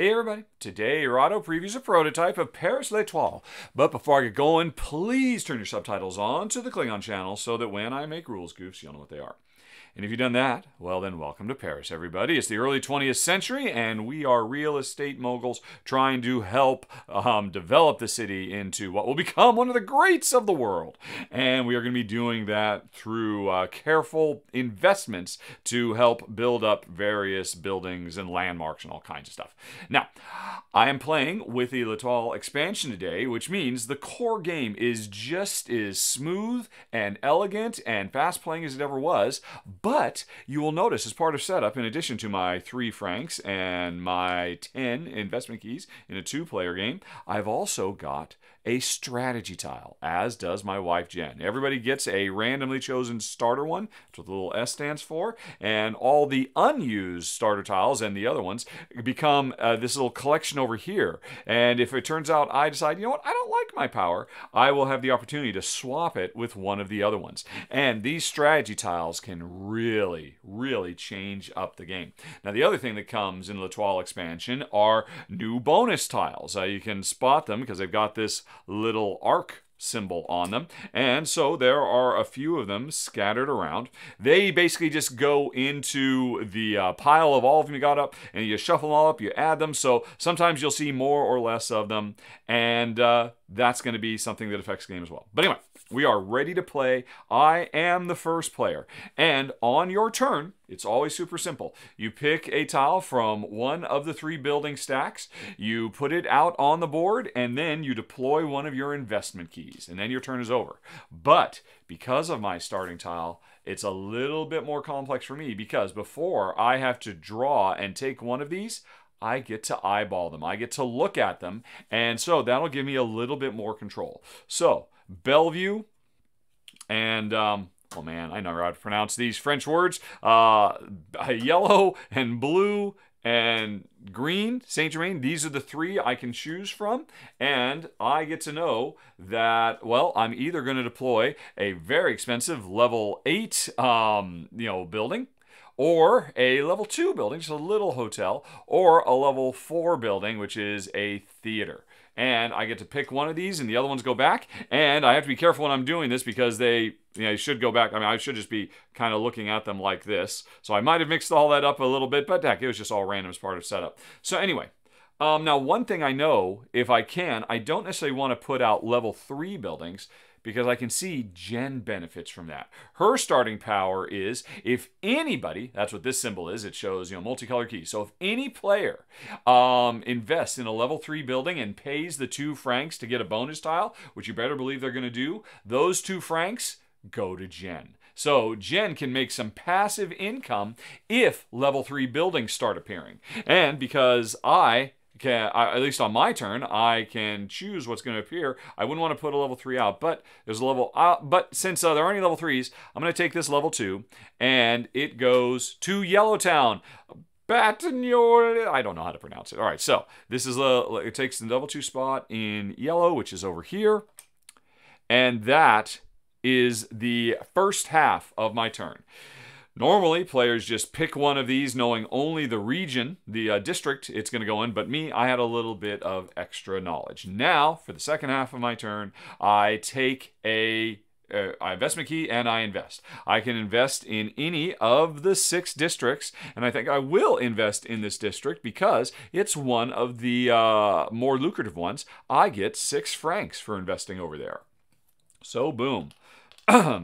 Hey everybody, today your auto previews a prototype of Paris l'Etoile. But before I get going, please turn your subtitles on to the Klingon channel so that when I make rules goofs, you'll know what they are. And if you've done that, well then welcome to Paris everybody. It's the early 20th century and we are real estate moguls trying to help develop the city into what will become one of the greats of the world. And we are going to be doing that through careful investments to help build up various buildings and landmarks and all kinds of stuff. Now, I am playing with the L'Etoile expansion today, which means the core game is just as smooth and elegant and fast playing as it ever was. But you will notice as part of setup, in addition to my 3 francs and my 10 investment keys in a 2-player game, I've also got a strategy tile, as does my wife Jen. Everybody gets a randomly chosen starter one, that's what the little S stands for, and all the unused starter tiles and the other ones become this little collection over here. And if it turns out I decide, you know what, I don't like my power, I will have the opportunity to swap it with one of the other ones. And these strategy tiles can really change up the game. Now the other thing that comes in L'Etoile expansion are new bonus tiles. You can spot them because they've got this little arc symbol on them, and so there are a few of them scattered around. They basically just go into the pile of all of them you got up, and you shuffle them all up, you add them, so sometimes you'll see more or less of them, and that's going to be something that affects the game as well. But anyway, we are ready to play. I am the first player, and on your turn, it's always super simple. You pick a tile from one of the 3 building stacks, you put it out on the board, and then you deploy one of your investment keys, and then your turn is over. But because of my starting tile, it's a little bit more complex for me, because before I have to draw and take one of these, I get to eyeball them. I get to look at them, and so that'll give me a little bit more control. So, Bellevue and, oh man, I know how to pronounce these French words. Yellow and blue and green, Saint Germain, these are the 3 I can choose from, and I get to know that, well, I'm either going to deploy a very expensive level 8 building, or a level 2 building, just a little hotel, or a level 4 building, which is a theater. And I get to pick one of these, and the other ones go back. And I have to be careful when I'm doing this, because they, you know, should go back. I mean, I should just be kind of looking at them like this. So I might have mixed all that up a little bit, but heck, it was just all random as part of setup. So anyway, now one thing I know, if I can, I don't necessarily want to put out level 3 buildings, because I can see Jen benefits from that. Her starting power is, if anybody, that's what this symbol is, it shows, you know, multicolored keys. So if any player invests in a level 3 building and pays the 2 francs to get a bonus tile, which you better believe they're going to do, those 2 francs go to Jen. So Jen can make some passive income if level 3 buildings start appearing. And because at least on my turn, I can choose what's going to appear. I wouldn't want to put a level 3 out, but there's a level out. But since there aren't any level 3s, I'm going to take this level 2, and it goes to Yellowtown. Batignolles, I don't know how to pronounce it. All right, so this is it takes the level 2 spot in yellow, which is over here, and that is the first half of my turn. Normally, players just pick one of these knowing only the region, the district it's going to go in, but me, I had a little bit of extra knowledge. Now, for the second half of my turn, I take a investment key and I invest. I can invest in any of the 6 districts, and I think I will invest in this district because it's one of the more lucrative ones. I get 6 francs for investing over there. So, boom.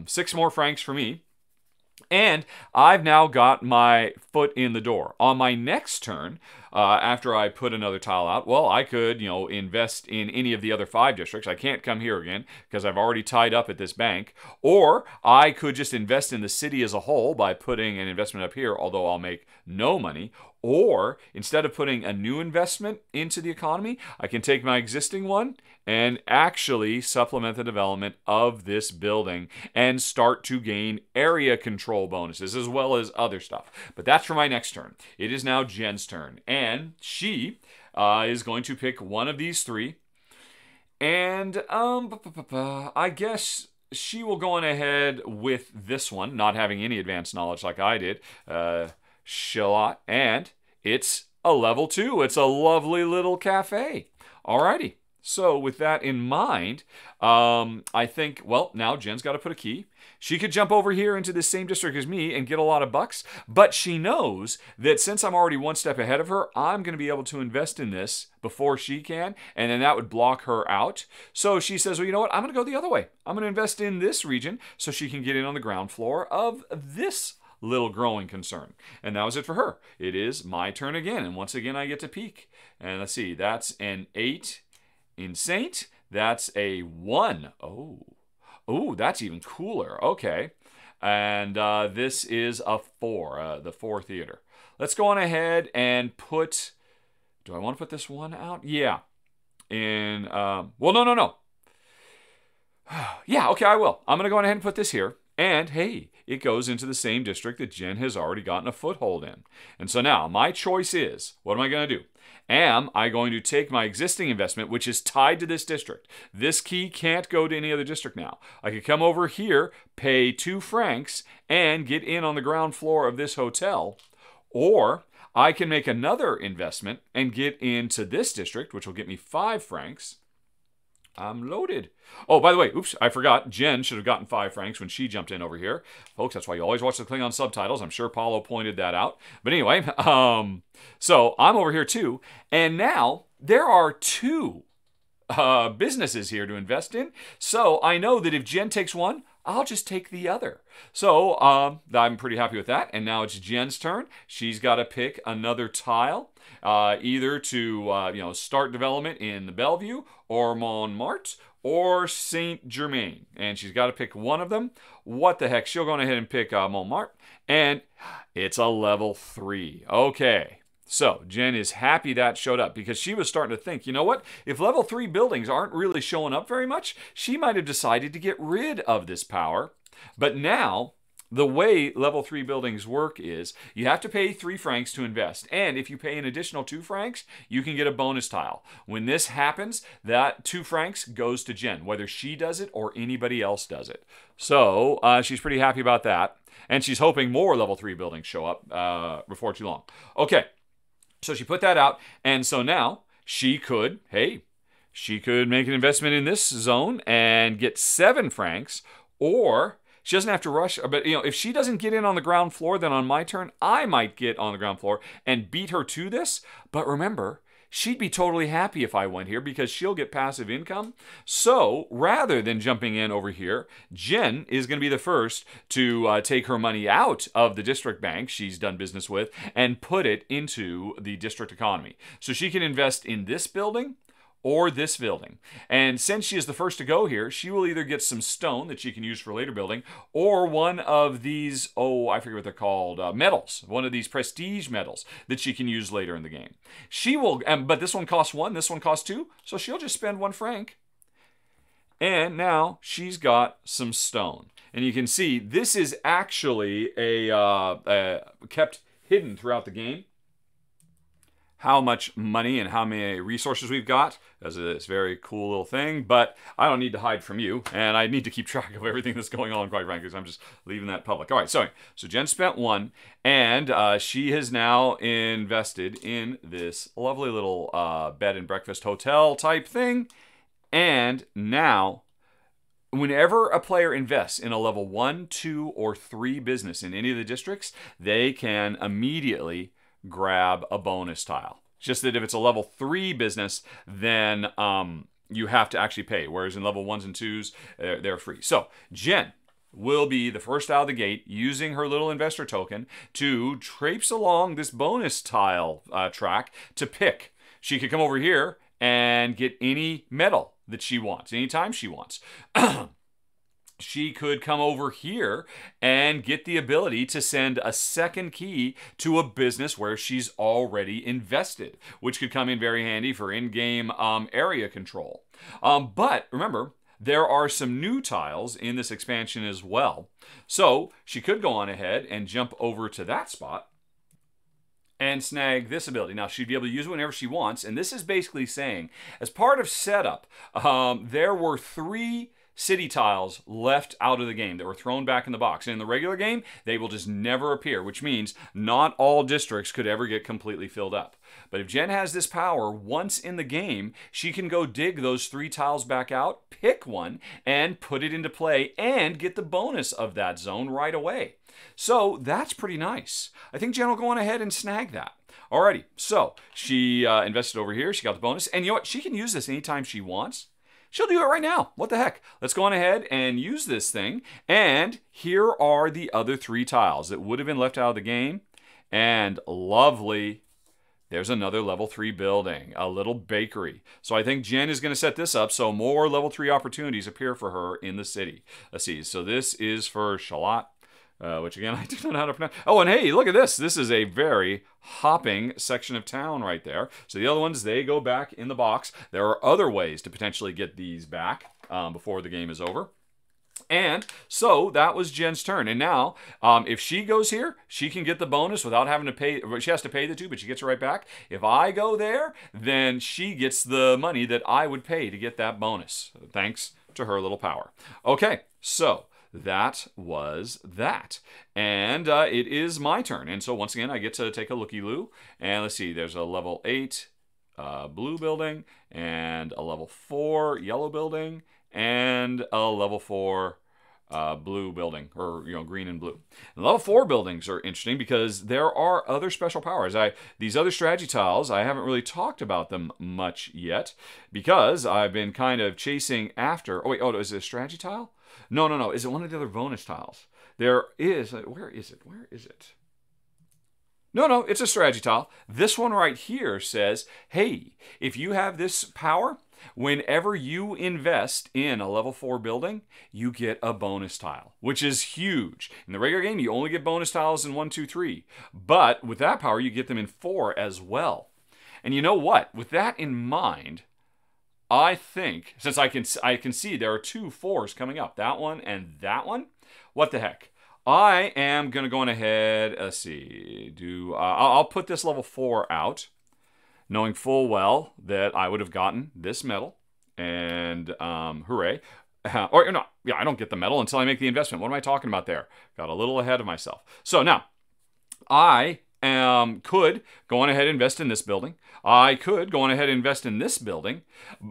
6 more francs for me. And I've now got my foot in the door. On my next turn, after I put another tile out, well, I could, you know, invest in any of the other 5 districts. I can't come here again because I've already tied up at this bank. Or I could just invest in the city as a whole by putting an investment up here, although I'll make no money. Or instead of putting a new investment into the economy, I can take my existing one and actually supplement the development of this building and start to gain area control bonuses as well as other stuff. But that's for my next turn. It is now Jen's turn, and she is going to pick one of these 3. And I guess she will go on ahead with this one, not having any advanced knowledge like I did. Shalot, and it's a level 2. It's a lovely little cafe. Alrighty. So with that in mind, I think, well, now Jen's got to put a key. She could jump over here into the same district as me and get a lot of bucks, but she knows that since I'm already one step ahead of her, I'm going to be able to invest in this before she can, and then that would block her out. So she says, well, you know what? I'm going to go the other way. I'm going to invest in this region so she can get in on the ground floor of this little growing concern. And that was it for her. It is my turn again, and once again, I get to peek. And let's see, that's an 8. In Saint, that's a 1. Oh, that's even cooler. Okay. And this is a 4, the 4 theater. Let's go on ahead and put, do I want to put this one out? Yeah. In, well, no. Yeah, okay, I will. I'm going to go on ahead and put this here. And, hey, it goes into the same district that Jen has already gotten a foothold in. And so now, my choice is, what am I going to do? Am I going to take my existing investment, which is tied to this district? This key can't go to any other district now. I could come over here, pay 2 francs, and get in on the ground floor of this hotel. Or I can make another investment and get into this district, which will get me 5 francs. I'm loaded. Oh, by the way, oops, I forgot. Jen should have gotten 5 francs when she jumped in over here. Folks, that's why you always watch the Klingon subtitles. I'm sure Paulo pointed that out. But anyway, so I'm over here too. And now there are 2 businesses here to invest in. So I know that if Jen takes one, I'll just take the other. So I'm pretty happy with that. And now it's Jen's turn. She's got to pick another tile, either to start development in the Bellevue or Montmartre or Saint Germain. And she's got to pick one of them. What the heck? She'll go ahead and pick Montmartre. And it's a level 3. Okay. So Jen is happy that showed up because she was starting to think, you know what? If level 3 buildings aren't really showing up very much, she might have decided to get rid of this power. But now, the way level 3 buildings work is you have to pay 3 francs to invest. And if you pay an additional 2 francs, you can get a bonus tile. When this happens, that 2 francs goes to Jen, whether she does it or anybody else does it. So she's pretty happy about that. And she's hoping more level 3 buildings show up before too long. Okay. So she put that out, and so now she could, hey, she could make an investment in this zone and get 7 francs, or she doesn't have to rush. But, you know, if she doesn't get in on the ground floor, then on my turn, I might get on the ground floor and beat her to this. But remember, she'd be totally happy if I went here because she'll get passive income. So rather than jumping in over here, Jen is going to be the first to take her money out of the district bank she's done business with and put it into the district economy. So she can invest in this building or this building. And since she is the first to go here, she will either get some stone that she can use for later building, or one of these, oh, I forget what they're called, medals. One of these prestige medals that she can use later in the game. She will, but this one costs 1, this one costs 2, so she'll just spend 1 franc. And now she's got some stone. And you can see this is actually a kept hidden throughout the game. How much money and how many resources we've got. That's this very cool little thing, but I don't need to hide from you, and I need to keep track of everything that's going on, quite frankly, because I'm just leaving that public. All right, so Jen spent 1, and she has now invested in this lovely little bed and breakfast hotel type thing, and now whenever a player invests in a level 1, 2, or 3 business in any of the districts, they can immediately grab a bonus tile. It's just that if it's a level 3 business, then you have to actually pay, whereas in level 1s and 2s, they're free. So Jen will be the first out of the gate using her little investor token to traipse along this bonus tile track to pick. She could come over here and get any medal that she wants, anytime she wants. She could come over here and get the ability to send a second key to a business where she's already invested, which could come in very handy for in-game area control. But remember, there are some new tiles in this expansion as well. So she could go on ahead and jump over to that spot and snag this ability. Now, she'd be able to use it whenever she wants. And this is basically saying, as part of setup, there were 3 city tiles left out of the game that were thrown back in the box. And in the regular game, they will just never appear, which means not all districts could ever get completely filled up. But if Jen has this power, once in the game, she can go dig those 3 tiles back out, pick one, and put it into play and get the bonus of that zone right away. So that's pretty nice. I think Jen will go on ahead and snag that. Alrighty, so she invested over here. She got the bonus. And you know what? She can use this anytime she wants. She'll do it right now. What the heck? Let's go on ahead and use this thing. And here are the other 3 tiles that would have been left out of the game. And lovely, there's another level 3 building, a little bakery. So I think Jen is going to set this up so more level 3 opportunities appear for her in the city. Let's see. So this is for Shalot. Which again, I don't know how to pronounce. Oh, and hey, look at this. This is a very hopping section of town right there. So the other ones, they go back in the box. There are other ways to potentially get these back before the game is over. And so that was Jen's turn. And now, if she goes here, she can get the bonus without having to pay. She has to pay the 2, but she gets it right back. If I go there, then she gets the money that I would pay to get that bonus, thanks to her little power. Okay, so that was that. And it is my turn. And so once again, I get to take a looky-loo. And let's see, there's a level 8 blue building, and a level 4 yellow building, and a level 4 blue building, or green and blue. And level 4 buildings are interesting because there are other special powers. These other strategy tiles, I haven't really talked about them much yet because I've been kind of chasing after. Oh wait, oh, is it a strategy tile? No, no, no. Is it one of the other bonus tiles? There is. Where is it? Where is it? No, no. It's a strategy tile. This one right here says, hey, if you have this power, whenever you invest in a level 4 building, you get a bonus tile, which is huge. In the regular game, you only get bonus tiles in 1, 2, 3. But with that power, you get them in 4 as well. And you know what? With that in mind, I think, since I can see there are 2 4s coming up, that one and that one, what the heck? I am going to go on ahead, let's see, I'll put this level 4 out, knowing full well that I would have gotten this medal, and hooray. Or no, yeah, I don't get the medal until I make the investment. What am I talking about there? Got a little ahead of myself. So now, I could go on ahead and invest in this building. I could go on ahead and invest in this building,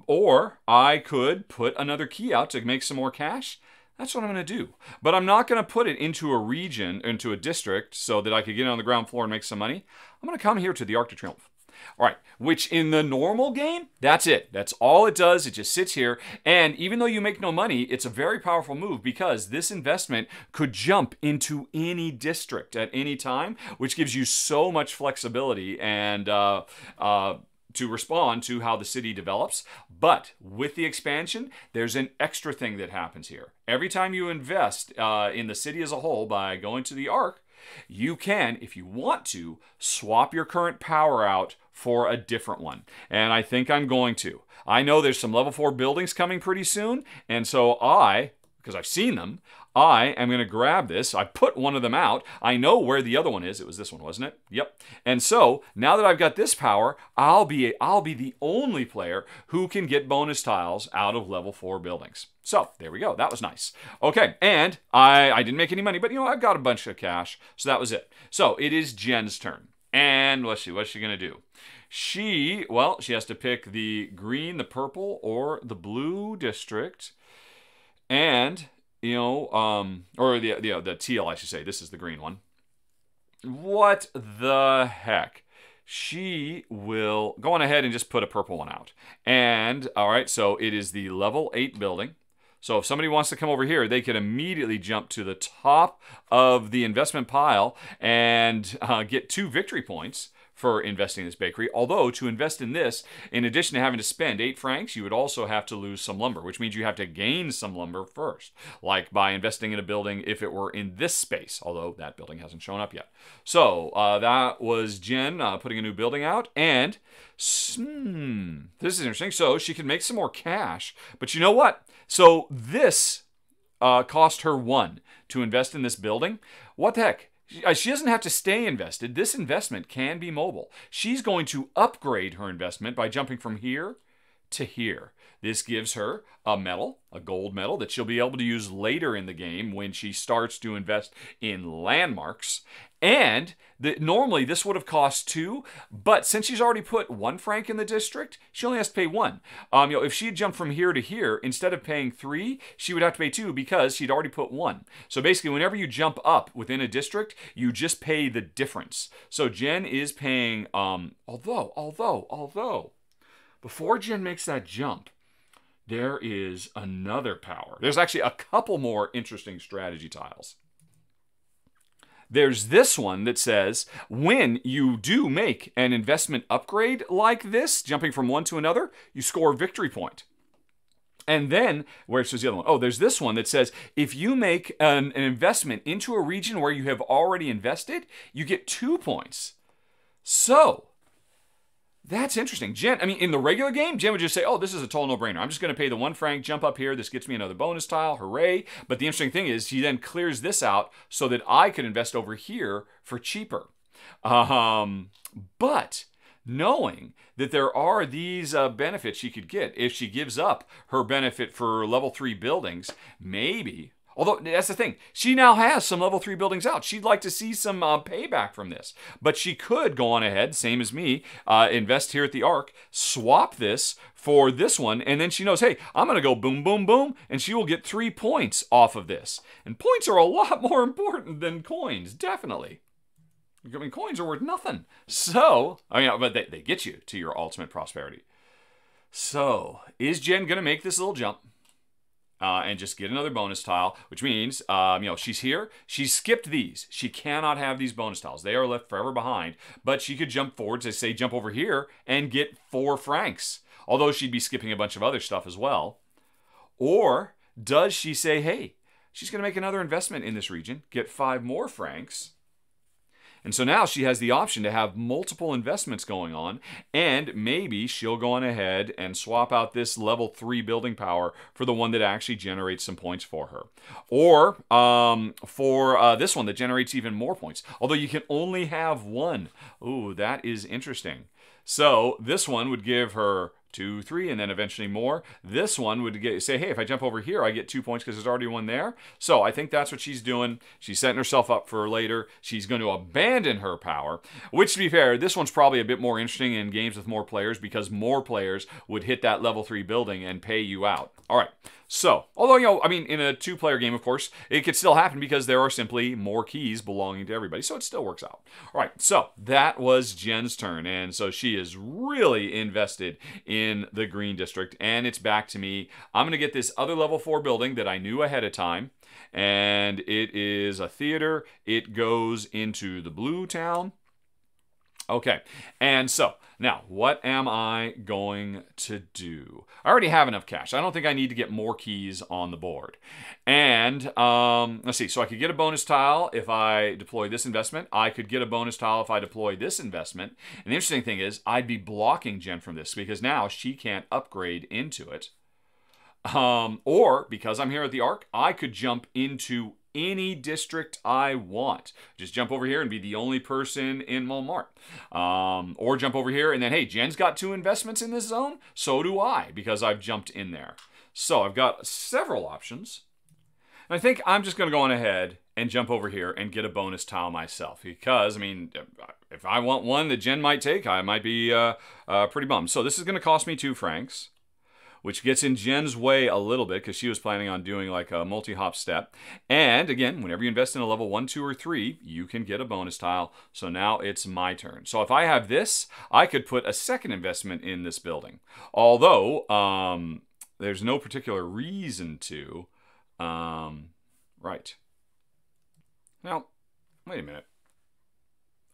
or I could put another key out to make some more cash. That's what I'm going to do. But I'm not going to put it into a region, into a district, so that I could get on the ground floor and make some money. I'm going to come here to the Arc de Triomphe. All right, which in the normal game, that's it. That's all it does. It just sits here. And even though you make no money, it's a very powerful move because this investment could jump into any district at any time, which gives you so much flexibility and to respond to how the city develops. But with the expansion, there's an extra thing that happens here. Every time you invest in the city as a whole by going to the Arc, you can, if you want to, swap your current power out for a different one. And I think I'm going to. I know there's some level 4 buildings coming pretty soon. And so because I've seen them, I am going to grab this. I put one of them out. I know where the other one is. It was this one, wasn't it? Yep. And so now that I've got this power, I'll be the only player who can get bonus tiles out of level 4 buildings. So there we go. That was nice. Okay. And I didn't make any money, but I've got a bunch of cash. So that was it. So it is Jen's turn. And let's see, what's she going to do? She has to pick the green, the purple, or the blue district. And or the teal, I should say. This is the green one. What the heck? She will go on ahead and just put a purple one out. And, all right, so it is the level 8 building. So if somebody wants to come over here, they can immediately jump to the top of the investment pile and get 2 victory points for investing in this bakery. Although to invest in this, in addition to having to spend 8 francs, you would also have to lose some lumber, which means you have to gain some lumber first, like by investing in a building if it were in this space, although that building hasn't shown up yet. So that was Jen putting a new building out, and this is interesting. So she can make some more cash, but you know what? So this cost her 1 to invest in this building. What the heck? She doesn't have to stay invested. This investment can be mobile. She's going to upgrade her investment by jumping from here to here. This gives her a medal, a gold medal, that she'll be able to use later in the game when she starts to invest in landmarks. And normally this would have cost 2, but since she's already put 1 franc in the district, she only has to pay 1. You know, if she had jumped from here to here, instead of paying 3, she would have to pay 2 because she'd already put 1. So basically, whenever you jump up within a district, you just pay the difference. So Jen is paying, although, before Jen makes that jump, there is another power. There's actually a couple more interesting strategy tiles. There's this one that says, when you do make an investment upgrade like this, jumping from one to another, you score victory point. And then, where's the other one? Oh, there's this one that says, if you make an investment into a region where you have already invested, you get 2 points. So, that's interesting. Jen, I mean, in the regular game, Jen would just say, oh, this is a total no-brainer. I'm just going to pay the 1 franc, jump up here. This gets me another bonus tile. Hooray. But the interesting thing is she then clears this out so that I could invest over here for cheaper. But knowing that there are these benefits she could get if she gives up her benefit for level 3 buildings, maybe. Although, that's the thing. She now has some level 3 buildings out. She'd like to see some payback from this. But she could go on ahead, same as me, invest here at the Arc, swap this for this one, and then she knows, hey, I'm going to go boom, boom, boom, and she will get 3 points off of this. And points are a lot more important than coins, definitely. I mean, coins are worth nothing. So, I mean, but they get you to your ultimate prosperity. So, is Jen going to make this little jump? And just get another bonus tile, which means, you know, she's here. She skipped these. She cannot have these bonus tiles. They are left forever behind. But she could jump forward to, say, jump over here and get 4 francs. Although she'd be skipping a bunch of other stuff as well. Or does she say, hey, she's going to make another investment in this region, get 5 more francs. And so now she has the option to have multiple investments going on, and maybe she'll go on ahead and swap out this level 3 building power for the one that actually generates some points for her. Or for this one that generates even more points. Although you can only have 1. Ooh, that is interesting. So this one would give her 2, 3, and then eventually more. This one would say, hey, if I jump over here, I get 2 points because there's already one there. So I think that's what she's doing. She's setting herself up for later. She's going to abandon her power, which, to be fair, this one's probably a bit more interesting in games with more players because more players would hit that level 3 building and pay you out. All right. So, although, you know, I mean, in a 2-player game, of course, it could still happen because there are simply more keys belonging to everybody. So it still works out. All right. So that was Jen's turn. And so she is really invested in the green district. And it's back to me. I'm going to get this other level 4 building that I knew ahead of time. And it is a theater. It goes into the blue town. Okay, and so, now, what am I going to do? I already have enough cash. I don't think I need to get more keys on the board. And, let's see, so I could get a bonus tile if I deploy this investment. I could get a bonus tile if I deploy this investment. And the interesting thing is, I'd be blocking Jen from this because now she can't upgrade into it. Or, because I'm here at the Arc, I could jump into any district I want. Just jump over here and be the only person in Montmartre. Or jump over here and then, hey, Jen's got 2 investments in this zone. So do I, because I've jumped in there. So I've got several options. And I think I'm just going to go on ahead and jump over here and get a bonus tile myself. Because, I mean, if I want one that Jen might take, I might be pretty bummed. So this is going to cost me 2 francs. Which gets in Jen's way a little bit because she was planning on doing like a multi-hop step. And again, whenever you invest in a level 1, 2, or 3, you can get a bonus tile. So now it's my turn. So if I have this, I could put a second investment in this building. Although, there's no particular reason to. Right. Now, wait a minute.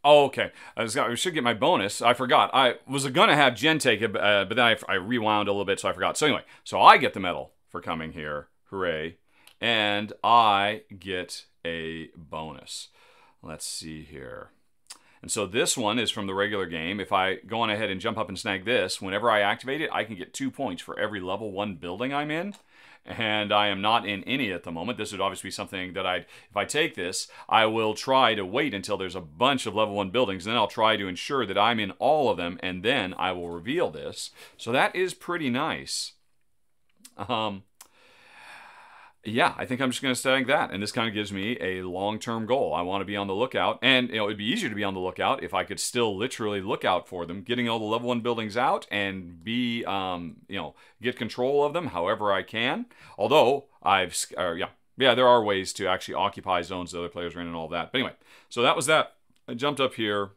Oh, okay. I should get my bonus. I forgot. I was going to have Jen take it, but then I rewound a little bit, so I forgot. So anyway, so I get the medal for coming here. Hooray. And I get a bonus. Let's see here. And so this one is from the regular game. If I go on ahead and jump up and snag this, whenever I activate it, I can get 2 points for every level 1 building I'm in. And I am not in any at the moment. This would obviously be something that if I take this, I will try to wait until there's a bunch of level 1 buildings, and then I'll try to ensure that I'm in all of them, and then I will reveal this. So that is pretty nice. Yeah, I think I'm just going to stack that, and this kind of gives me a long-term goal. I want to be on the lookout, and you know, it'd be easier to be on the lookout if I could still literally look out for them, getting all the level 1 buildings out and be, you know, get control of them however I can. Although yeah, there are ways to actually occupy zones the other players are in and all that. But anyway, so that was that. I jumped up here.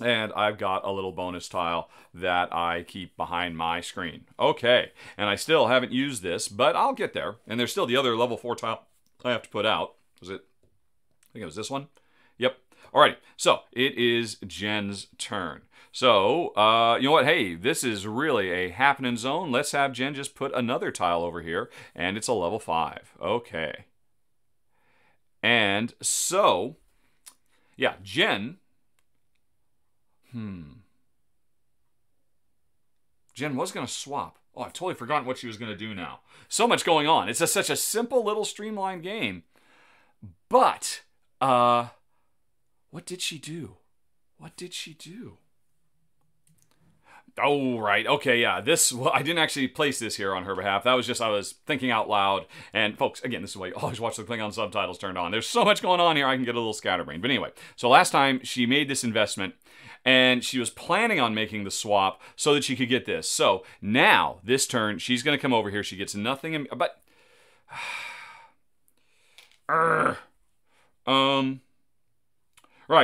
And I've got a little bonus tile that I keep behind my screen. Okay, and I still haven't used this, but I'll get there. And there's still the other level 4 tile I have to put out. Was it? I think it was this one. Yep. Alrighty, so it is Jen's turn. So, you know what? Hey, this is really a happening zone. Let's have Jen just put another tile over here, and it's a level 5. Okay. And so, yeah, Jen... Jen was going to swap. Oh, I've totally forgotten what she was going to do now. So much going on. It's such a simple little streamlined game. But, what did she do? What did she do? Oh, right. Okay, yeah. This, well, I didn't actually place this here on her behalf. That was just, I was thinking out loud. And folks, again, this is why you always watch the Klingon subtitles turned on. There's so much going on here, I can get a little scatterbrained. But anyway, so last time she made this investment, and she was planning on making the swap so that she could get this. So now, this turn, she's going to come over here. She gets nothing, but... Right,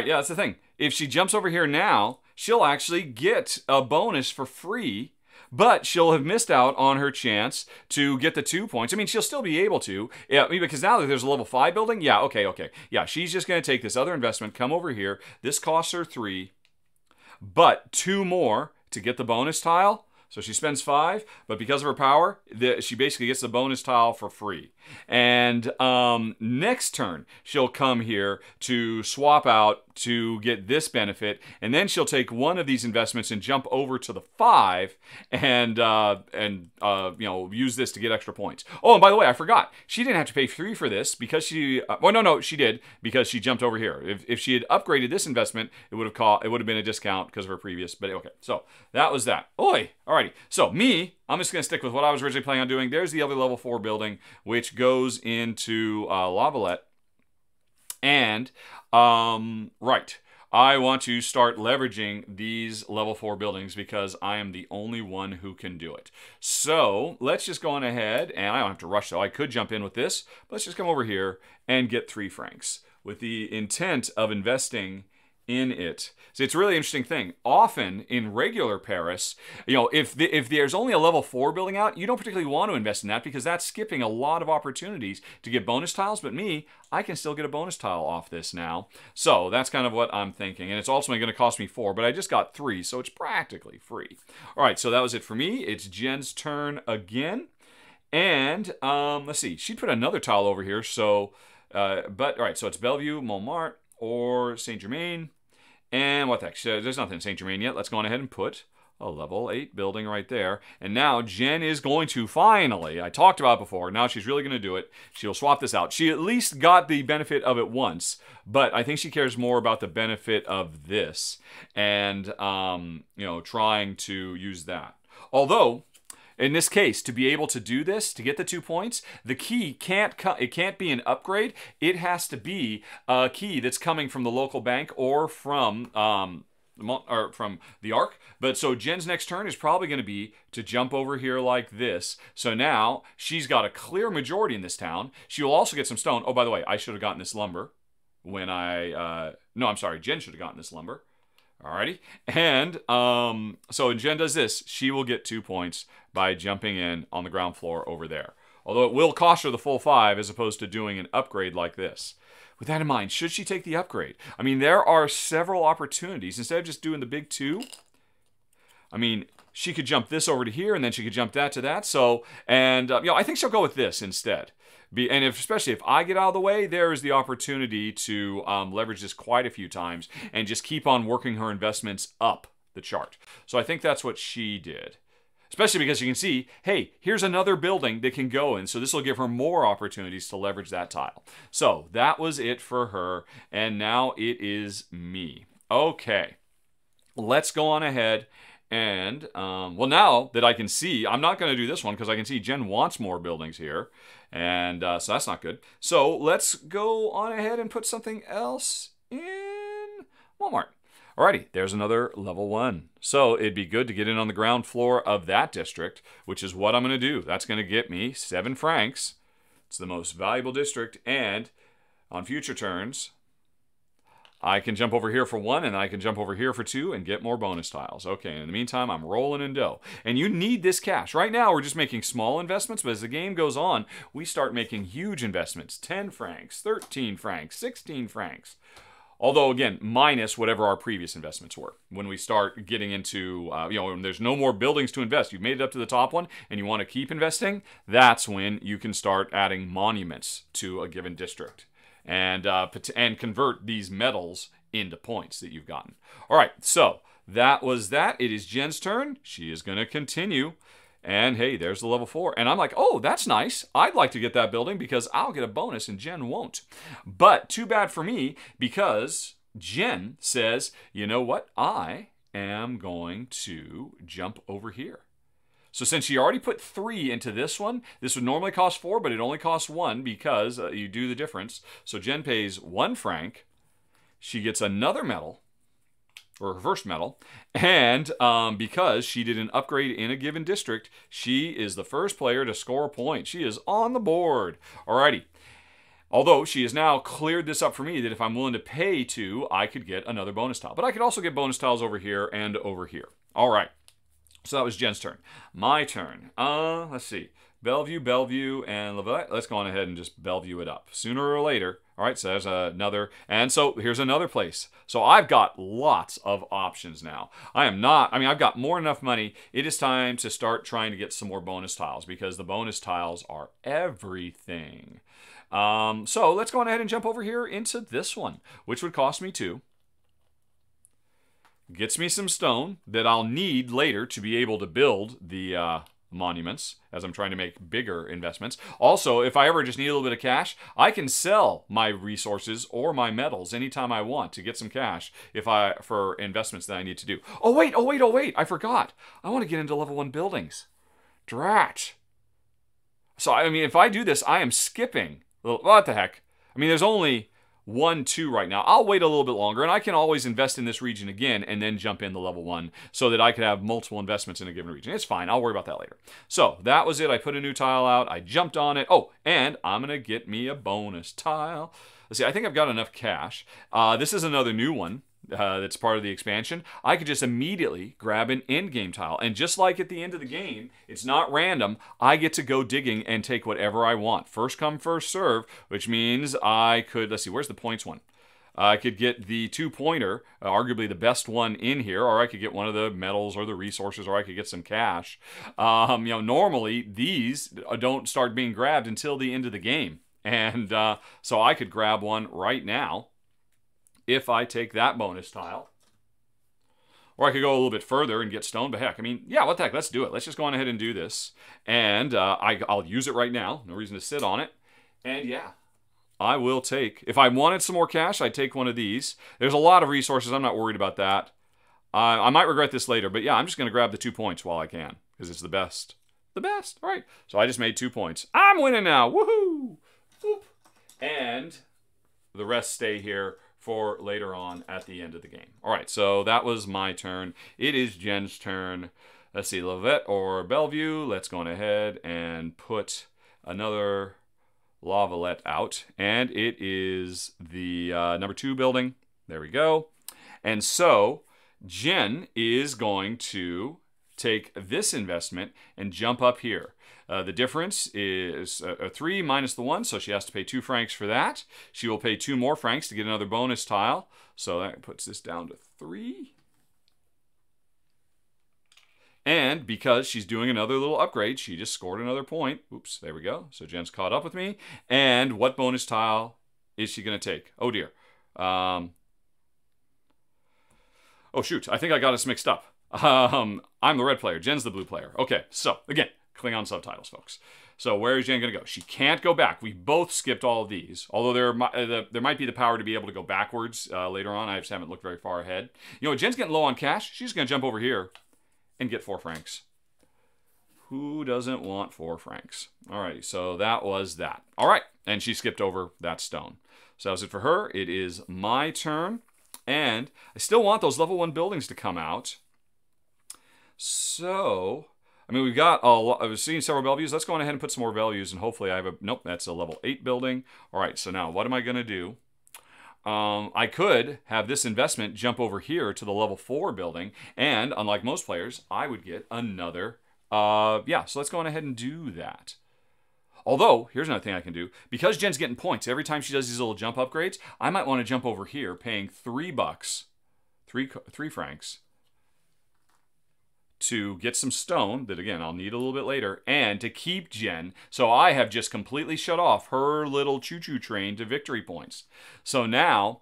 yeah, that's the thing. If she jumps over here now, she'll actually get a bonus for free, but she'll have missed out on her chance to get the 2 points. I mean, she'll still be able to, yeah, because now that there's a level 5 building, yeah, okay. Yeah, she's just going to take this other investment, come over here. This costs her 3, but 2 more to get the bonus tile. So she spends 5, but because of her power, she basically gets the bonus tile for free. And next turn, she'll come here to swap out to get this benefit, and then she'll take one of these investments and jump over to the 5, and you know, use this to get extra points. Oh, and by the way, I forgot. She didn't have to pay 3 for this because she. Well, no, she did because she jumped over here. If she had upgraded this investment, it would have been a discount because of her previous. But okay, so that was that. Oi. Alrighty, so me, I'm just going to stick with what I was originally planning on doing. There's the other level 4 building, which goes into Lavalette. And, right, I want to start leveraging these level 4 buildings because I am the only one who can do it. So, let's just go on ahead, and I don't have to rush though. I could jump in with this, but let's just come over here and get 3 francs with the intent of investing in it. So it's a really interesting thing. Often in regular Paris, you know, if there's only a level 4 building out, you don't particularly want to invest in that because that's skipping a lot of opportunities to get bonus tiles. But me, I can still get a bonus tile off this now. So that's kind of what I'm thinking. And it's ultimately going to cost me 4, but I just got 3, so it's practically free. All right, so that was it for me. It's Jen's turn again. And let's see, she put another tile over here. So, but all right, so it's Bellevue, Montmartre, or Saint Germain. And what the heck? So there's nothing in Saint Germain yet. Let's go on ahead and put a level 8 building right there. And now Jen is going to finally, I talked about it before, now she's really going to do it. She'll swap this out. She at least got the benefit of it once, but I think she cares more about the benefit of this and, you know, trying to use that. Although, in this case, to be able to do this, to get the 2 points, the key can't be an upgrade. It has to be a key that's coming from the local bank or from the Arc. But so Jen's next turn is probably going to be to jump over here like this. So now she's got a clear majority in this town. She will also get some stone. Oh, by the way, I should have gotten this lumber when I... no, I'm sorry. Jen should have gotten this lumber. Alrighty, and so Jen does this. She will get 2 points by jumping in on the ground floor over there. Although it will cost her the full 5 as opposed to doing an upgrade like this. With that in mind, should she take the upgrade? I mean, there are several opportunities. Instead of just doing the big 2, I mean, she could jump this over to here, and then she could jump that to that. So, and, you know, I think she'll go with this instead. And if, especially if I get out of the way, there is the opportunity to leverage this quite a few times and just keep on working her investments up the chart. So I think that's what she did. Especially because you can see, hey, here's another building that can go in. So this will give her more opportunities to leverage that tile. So that was it for her. And now it is me. Okay, let's go on ahead. And, well, now that I can see, I'm not going to do this one because I can see Jen wants more buildings here. And so that's not good. So let's go on ahead and put something else in Walmart. Alrighty, there's another level one. So it'd be good to get in on the ground floor of that district, which is what I'm going to do. That's going to get me 7 francs. It's the most valuable district. And on future turns, I can jump over here for 1, and I can jump over here for 2 and get more bonus tiles. Okay, in the meantime, I'm rolling in dough. And you need this cash. Right now, we're just making small investments, but as the game goes on, we start making huge investments. 10 francs, 13 francs, 16 francs. Although, again, minus whatever our previous investments were. When we start getting into, you know, when there's no more buildings to invest, you've made it up to the top one, and you want to keep investing, that's when you can start adding monuments to a given district. And convert these medals into points that you've gotten. All right, so that was that. It is Jen's turn. She is going to continue. And, hey, there's the level 4. And I'm like, oh, that's nice. I'd like to get that building because I'll get a bonus and Jen won't. But too bad for me because Jen says, you know what? I am going to jump over here. So since she already put 3 into this one, this would normally cost 4, but it only costs 1 because you do the difference. So Jen pays 1 franc. She gets another medal, or her first medal. And because she did an upgrade in a given district, she is the first player to score a point. She is on the board. Alrighty. Although she has now cleared this up for me that if I'm willing to pay 2, I could get another bonus tile. But I could also get bonus tiles over here and over here. All right. So that was Jen's turn. My turn. Let's see. Bellevue, and Lavalette. Let's go on ahead and just Bellevue it up. Sooner or later. All right, so there's another. And so here's another place. So I've got lots of options now. I've got more than enough money. It is time to start trying to get some more bonus tiles because the bonus tiles are everything. So let's go on ahead and jump over here into this one, which would cost me 2. Gets me some stone that I'll need later to be able to build the monuments as I'm trying to make bigger investments. Also, if I ever just need a little bit of cash, I can sell my resources or my metals anytime I want to get some cash for investments that I need to do. Oh, wait. I forgot. I want to get into level 1 buildings. Drat. So, I mean, if I do this, I am skipping. What the heck? I mean, there's only 1, 2 right now. I'll wait a little bit longer, and I can always invest in this region again and then jump in the level 1 so that I could have multiple investments in a given region. It's fine. I'll worry about that later. So that was it. I put a new tile out. I jumped on it. Oh, and I'm going to get me a bonus tile. Let's see. I think I've got enough cash. This is another new one. That's part of the expansion. I could just immediately grab an end game tile, and just like at the end of the game, it's not random. I get to go digging and take whatever I want. First come, first serve, which means I could. Let's see, where's the points one? I could get the 2-pointer, arguably the best one in here, or I could get one of the medals or the resources, or I could get some cash. You know, normally these don't start being grabbed until the end of the game, and so I could grab one right now. If I take that bonus tile, or I could go a little bit further and get stone, but heck, I mean, yeah, what the heck, let's do it. Let's just go on ahead and do this, and I'll use it right now. No reason to sit on it, and yeah, I will take, if I wanted some more cash, I'd take one of these. There's a lot of resources. I'm not worried about that. I might regret this later, but yeah, I'm just going to grab the 2 points while I can, because it's the best. The best, all right. So I just made 2 points. I'm winning now, woohoo! Boop. And the rest stay here for later on at the end of the game. All right, so that was my turn. It is Jen's turn. Let's see, Lavalette or Bellevue. Let's go on ahead and put another Lavalette out. And it is the number 2 building. There we go. And so Jen is going to take this investment and jump up here. The difference is 3 minus the 1, so she has to pay 2 francs for that. She will pay 2 more francs to get another bonus tile. So that puts this down to 3. And because she's doing another little upgrade, she just scored another point. Oops, there we go. So Jen's caught up with me. And what bonus tile is she going to take? Oh, dear. Oh, shoot. I think I got us mixed up. I'm the red player. Jen's the blue player. Okay, so again, Klingon subtitles, folks. So where is Jen going to go? She can't go back. We both skipped all of these, although there might be the power to be able to go backwards later on. I just haven't looked very far ahead. You know, Jen's getting low on cash. She's going to jump over here and get 4 francs. Who doesn't want 4 francs? All right, so that was that. All right, and she skipped over that stone. So that was it for her. It is my turn, and I still want those level 1 buildings to come out. So... I mean, we've got a lot. I was seeing several Bellevues. Let's go on ahead and put some more Bellevues, and hopefully I have a... Nope, that's a level 8 building. All right, so now what am I going to do? I could have this investment jump over here to the level 4 building, and unlike most players, I would get another... yeah, so let's go on ahead and do that. Although, here's another thing I can do. Because Jen's getting points every time she does these little jump upgrades, I might want to jump over here, paying $3, three francs, to get some stone that, again, I'll need a little bit later, and to keep Jen. So I have just completely shut off her little choo-choo train to victory points. So now,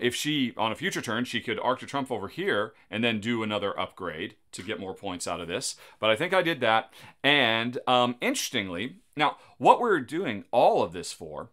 if she, on a future turn, she could Arc de Triomphe over here and then do another upgrade to get more points out of this. But I think I did that. And interestingly, now, what we're doing all of this for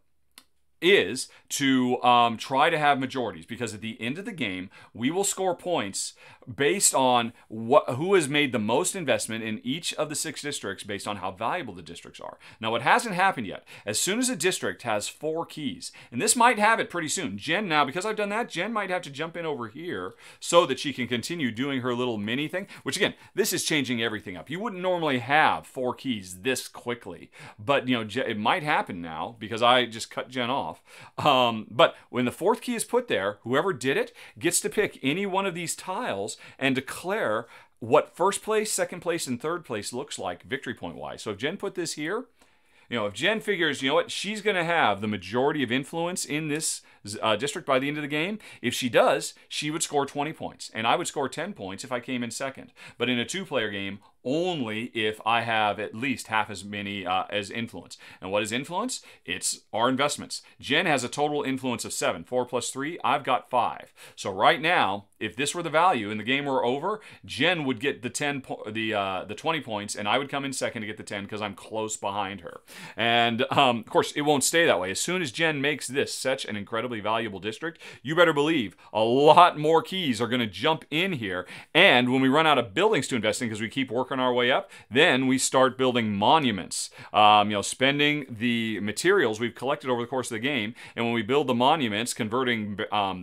is to try to have majorities, because at the end of the game, we will score points based on who has made the most investment in each of the 6 districts based on how valuable the districts are. Now, what hasn't happened yet, as soon as a district has 4 keys, and this might have it pretty soon. Jen now, because I've done that, Jen might have to jump in over here so that she can continue doing her little mini thing, which again, this is changing everything up. You wouldn't normally have 4 keys this quickly, but you know, it might happen now because I just cut Jen off. But when the 4th key is put there, whoever did it gets to pick any one of these tiles and declare what 1st place, 2nd place, and 3rd place looks like victory point wise. So if Jen put this here, you know, if Jen figures, you know what, she's going to have the majority of influence in this district by the end of the game. If she does, she would score 20 points. And I would score 10 points if I came in 2nd. But in a 2-player game, only if I have at least half as many as influence. And what is influence? It's our investments. Jen has a total influence of 7. 4 plus 3, I've got 5. So right now, if this were the value and the game were over, Jen would get the 20 points, and I would come in 2nd to get the 10 because I'm close behind her. And, of course, it won't stay that way. As soon as Jen makes this such an incredibly valuable district, you better believe a lot more keys are going to jump in here. And when we run out of buildings to invest in because we keep working our way up, then we start building monuments, you know, spending the materials we've collected over the course of the game. And when we build the monuments, converting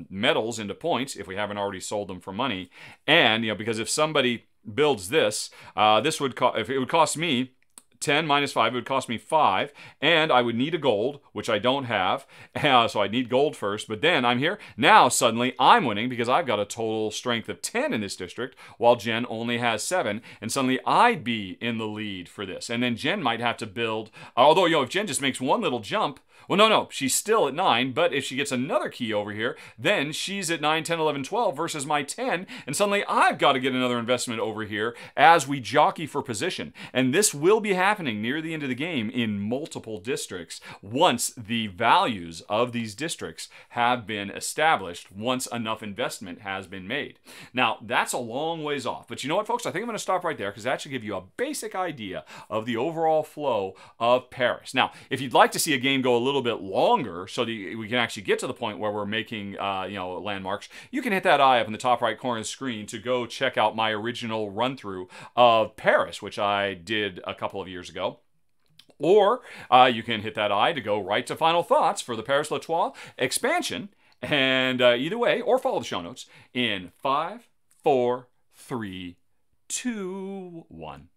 metals into points, if we haven't already sold them for money. And, you know, because if somebody builds this, this would if it would cost me 10 minus 5, it would cost me 5, and I would need a gold, which I don't have, so I need gold first, but then I'm here. Now, suddenly, I'm winning because I've got a total strength of 10 in this district, while Jen only has 7, and suddenly I'd be in the lead for this. And then Jen might have to build, although, you know, if Jen just makes one little jump, well, no, she's still at 9, but if she gets another key over here, then she's at 9, 10, 11, 12 versus my 10, and suddenly I've got to get another investment over here as we jockey for position. And this will be happening near the end of the game in multiple districts once the values of these districts have been established, once enough investment has been made. Now, that's a long ways off, but you know what, folks? I think I'm going to stop right there because that should give you a basic idea of the overall flow of Paris. Now, if you'd like to see a game go a little bit longer so that we can actually get to the point where we're making you know, landmarks, you can hit that eye up in the top right corner of the screen to go check out my original run through of Paris, which I did a couple of years ago. Or you can hit that eye to go right to final thoughts for the Paris l'Etoile expansion. And either way, or follow the show notes in 5, 4, 3, 2, 1.